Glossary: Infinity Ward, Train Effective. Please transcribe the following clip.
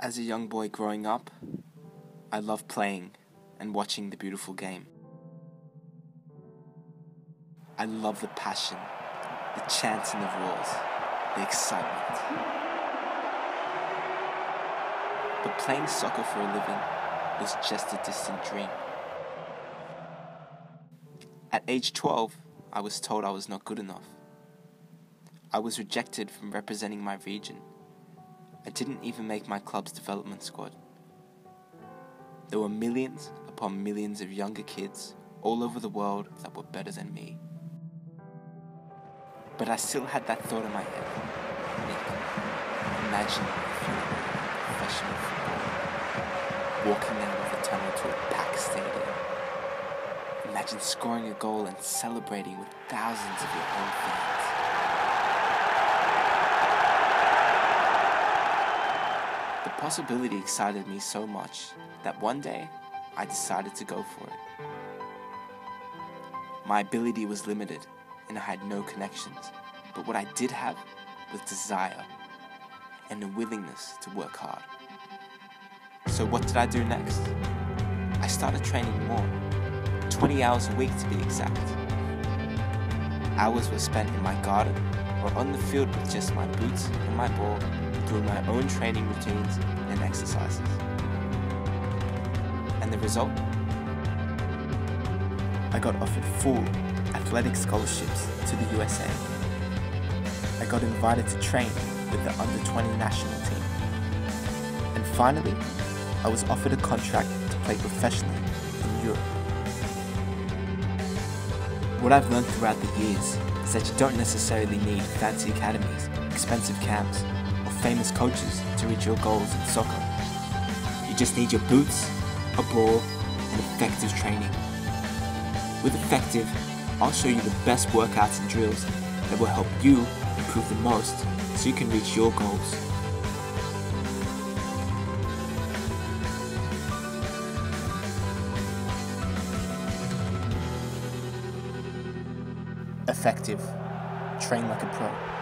As a young boy growing up, I loved playing and watching the beautiful game. I love the passion, the chants in the roars, the excitement. But playing soccer for a living was just a distant dream. At age 12, I was told I was not good enough. I was rejected from representing my region. I didn't even make my club's development squad. There were millions upon millions of younger kids all over the world that were better than me. But I still had that thought in my head. Nick, imagine if you were a professional footballer, walking down with a tunnel to a packed stadium. Imagine scoring a goal and celebrating with thousands of your own fans. The possibility excited me so much that one day I decided to go for it. My ability was limited, and I had no connections, but what I did have was desire and a willingness to work hard. So what did I do next? I started training more, 20 hours a week to be exact. Hours were spent in my garden or on the field with just my boots and my ball, doing my own training routines and exercises. And the result? I got offered full athletic scholarships to the USA. I got invited to train with the under-20 national team. And finally, I was offered a contract to play professionally in Europe. What I've learned throughout the years is that you don't necessarily need fancy academies, expensive camps, or famous coaches to reach your goals in soccer. You just need your boots, a ball, and effective training. With Effective, I'll show you the best workouts and drills that will help you improve the most so you can reach your goals. Effective. Train like a pro.